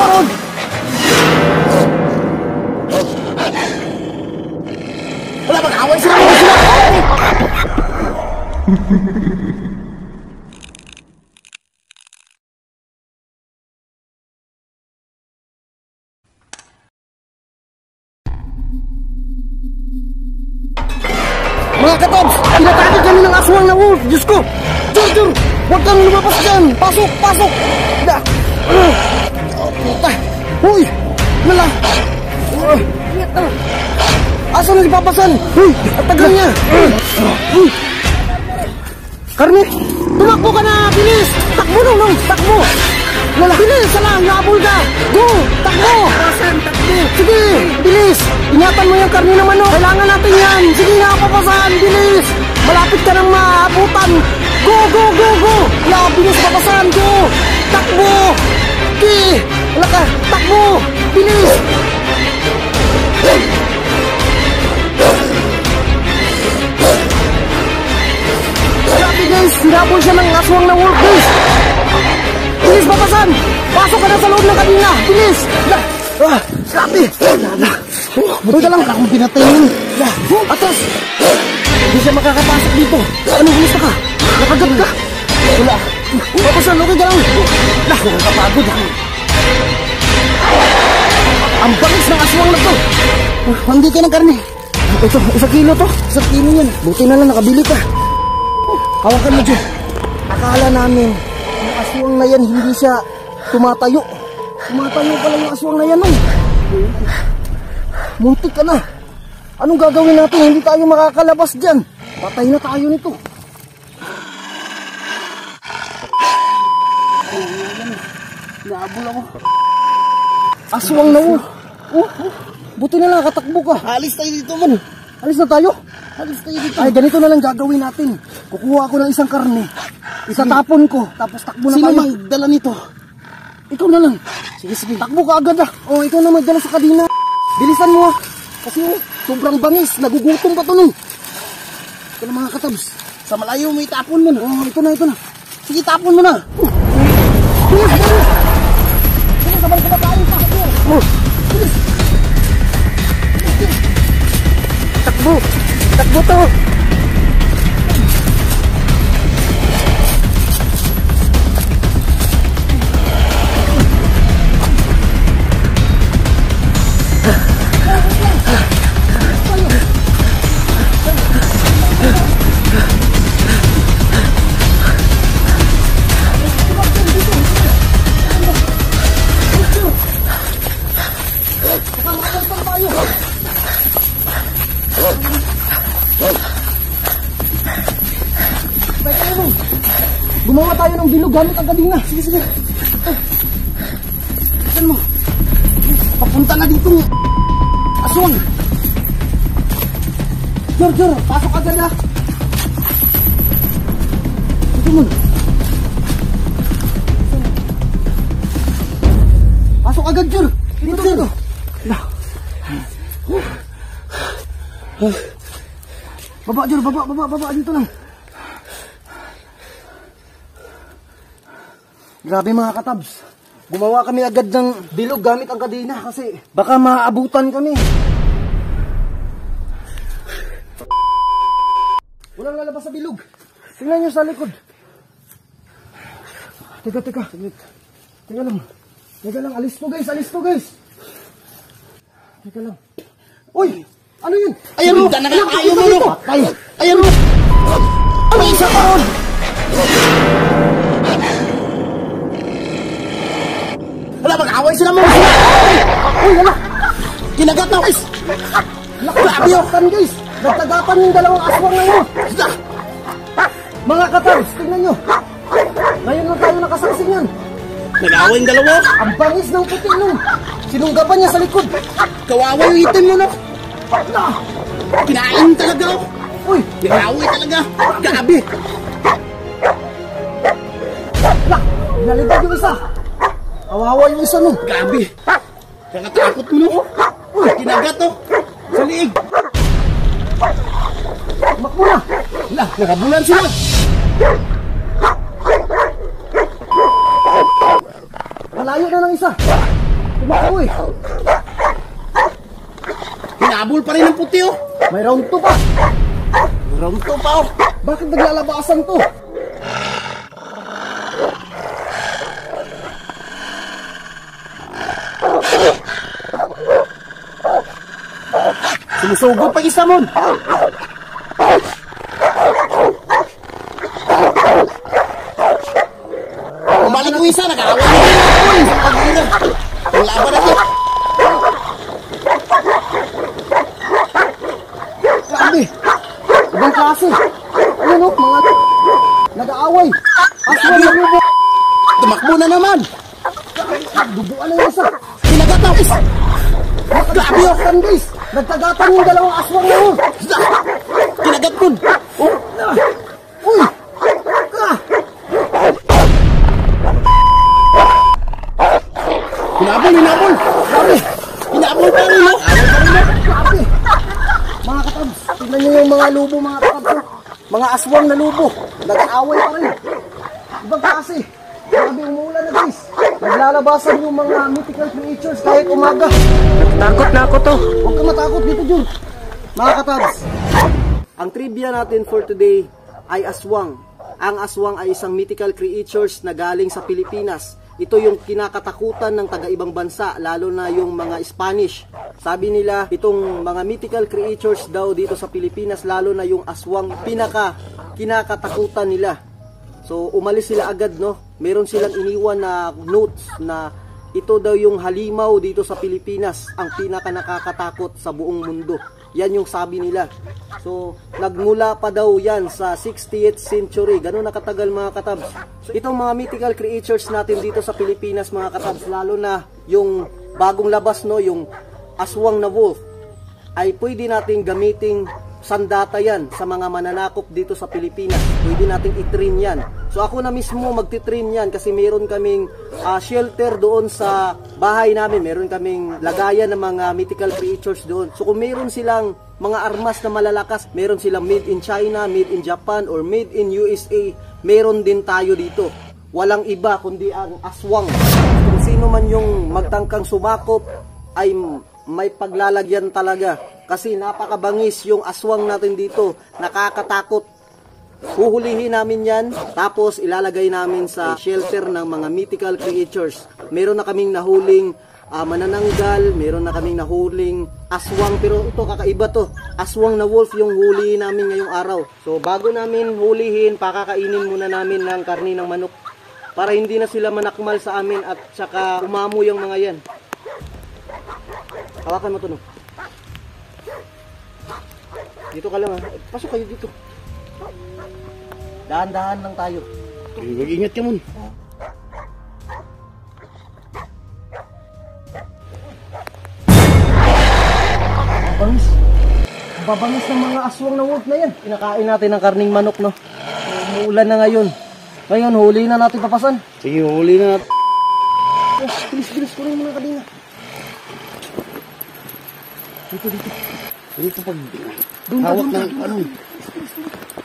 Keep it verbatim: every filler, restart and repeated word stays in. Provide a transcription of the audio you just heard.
parodi. Lah bang awas sih. Mengakatops, tidak tadi jaminan aswang na wolf, justru jujur, waktu lima pas jam, pasuk, pasuk, dah, tah, hui, melah, asal lagi papasan, hui, tegangnya, hui, karena tumak bukan ah, finish, takmu dong dong, takmu, melah finish, salah, nggak bulga, go, takmu, sige, bilis, ingatan mo yung Carmina Mano, kailangan natin yan, sige nga papasan, bilis, malapit ka ng maabutan, go, go, go, go, ya, bilis papasan, go, takbo, sige, wala ka, takbo, bilis, grabe guys, hinabol siya ng aswang na wolf, guys, bilis papasan, pasok ka na sa loob ng kanina, bilis, dah, ah, grabe. Oh, buti lang akong pinatayin. Atas. Hindi siya makakapasok dito. Anong gusto ka? Nakagap ka? Wala. Papasan, okay ka lang. Nakakapagod. Ang balis ng aswang na to. Mandi ka ng karne. Ito, isang kilo to. Isang kilo yan. Buti na lang nakabili ka. Hawakan mo dyan. Akala namin, ang aswang na yan hindi siya tumatayo. Tumatayo pala yung aswang na yan. Muntik ka na. Anong gagawin natin? Hindi tayo makakalabas dyan. Patay na tayo nito. Naabol ako. Aswang na oh. Oh, oh. Buti na lang katakbo ka. Alis tayo dito man. Alis na tayo? Alis tayo dito. Ay, ganito na lang gagawin natin. Kukuha ako ng isang karne. Itatapon ko. Tapos takbo na tayo. Sino magdala nito? Ikaw na lang. Sige, sige. Takbo ka agad ah. Oh, ikaw na magdala sa kadina. Bilisan mo ah. Kasi sobrang bangis. Nagugutom pa ito nun. Ito na mga katabs. Sa malayo may tapon mo na. Oh, ito na, ito na. Sige, tapon mo na. Bilis, bilis. Bilis, sabay ka tayo sa akin. Bilis. Takbo. Takbo to. Gumawa tayo ng bilog gamit ang kadina. Sige, sige. Saan mo? Papunta na dito. Aswang. Jor, jor. Pasok agad ah. Ito mo. Pasok agad, jor. Dito, dito. Baba, jor. Baba, baba, baba. Dito lang. Grabe mga katabs, gumawa kami agad ng bilog gamit ang kadena kasi baka maabutan kami. Walang lalabas sa bilog. Tingnan nyo sa likod. Teka, teka. Teka lang. Teka lang, alis to guys, alis to guys. Teka lang. Uy, ano yun? Ayan mo, ayaw mo mo. Ayan mo. Ano isa pa ron? Wala, mag-away sila mo! Uy, wala! Kinagat na, guys! Nakakabiyoktan, guys! Nagtagapan yung dalawang aswang na yun! Mga katabs, tingnan nyo! Ngayon lang tayo nakasaksing yan! Nag-away yung dalawa? Ang bangis ng puti nun! Sinunggapan niya sa likod! Kawawa yung itim nun, oh! Kinain talaga, oh! Uy! Nag-away talaga! Grabe! Lak! Nalibad yung isa! Awawa yung isa nun. Gabi. Nakatakot mo nun. Uy, kinagat to. Sa liig. Makbo na. Wala, nakabulan sila. Malayo na ng isa. Uy! Hinabol pa rin ang puti oh! May round two pa! May round two pa oh! Bakit naglalabasan to? Sumusugo pa isa mon! Balik ko isa, nag-aaway na yun sa pag-iirap. Ang laban na yun. Grabe, ibang klase. Ayun o, mga nag-aaway. Aswang na lubo. Tumakbo na naman. Nagdubuan na yung isa. Pinagataw isa. Grabe o, kandis. Nagtagatan yung dalawang aswang na yun. Pinagat nun. Uy. Hinabol, hinabol! Grabe! Hinabol pa rin, no? Grabe! Mga katabs, tignan nyo yung mga lubo, mga katabs. Mga aswang na lubo. Nag-aaway pa rin. Ibang kasi. Grabe, umuulan na guys. Naglalabasan yung mga mythical creatures kahit umaga. Takot na ako to. Huwag ka matakot dito, Jun. Mga katabs, ang trivia natin for today ay aswang. Ang aswang ay isang mythical creatures na galing sa Pilipinas. Ito yung kinakatakutan ng taga-ibang bansa, lalo na yung mga Spanish. Sabi nila, itong mga mythical creatures daw dito sa Pilipinas, lalo na yung aswang, pinaka kinakatakutan nila. So, umalis sila agad, no? Meron silang iniwan na notes na ito daw yung halimaw dito sa Pilipinas, ang pinaka nakakatakot sa buong mundo. Yan yung sabi nila. So, nagmula pa daw yan sa sixtieth century. Ganun nakatagal mga katabs. So, itong mga mythical creatures natin dito sa Pilipinas mga katabs, lalo na yung bagong labas, no, yung aswang na wolf, ay pwede nating gamitin sandata yan sa mga mananakop dito sa Pilipinas. Pwede nating itrim yan. So, ako na mismo magtitrim yan kasi meron kaming uh, shelter doon sa bahay namin. Meron kaming lagayan ng mga mythical creatures doon. So, kung meron silang mga armas na malalakas, meron silang made in China, made in Japan, or made in U S A, meron din tayo dito. Walang iba kundi ang aswang. Kung sino man yung magtangkang sumakop, ay may paglalagyan talaga. Kasi napakabangis yung aswang natin dito, nakakatakot. Huhulihin namin yan, tapos ilalagay namin sa shelter ng mga mythical creatures. Meron na kaming nahuling Uh, manananggal, meron na kaming nahuling aswang, pero ito kakaiba to, aswang na wolf yung hulihin namin ngayong araw. So bago namin hulihin, pakakainin muna namin ng karni ng manok para hindi na sila manakmal sa amin at saka umamo yung mga yan. Hawakan mo to, no? Dito ka lang, ha? Pasok kayo dito, dahan-dahan lang tayo. Mag-ingat ka muna. Babangis ng mga aswang na wolf na yan. Pinakain natin ng karning manok, no? Umuulan na ngayon. Ngayon, huli na natin papasan. Sige, huli na natin. Oh, bilis-bilis ko rin muna kadina. Dito, dito. Dito pag hawak na. Ano? Bilis-bilis.